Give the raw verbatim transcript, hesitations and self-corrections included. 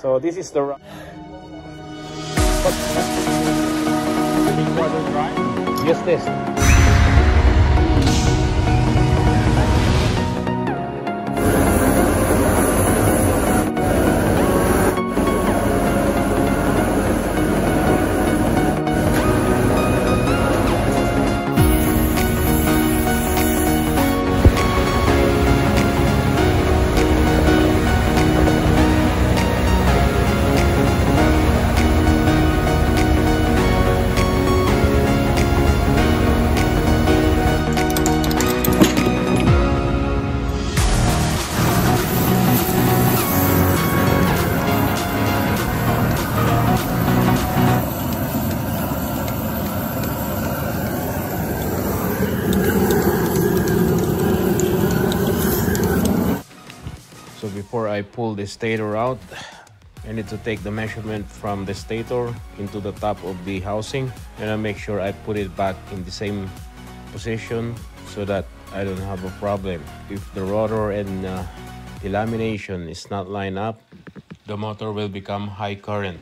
So this is the right. Yes, this. So before I pull the stator out, I need to take the measurement from the stator into the top of the housing, and I make sure I put it back in the same position so that I don't have a problem. If the rotor and uh, the lamination is not lined up, the motor will become high current.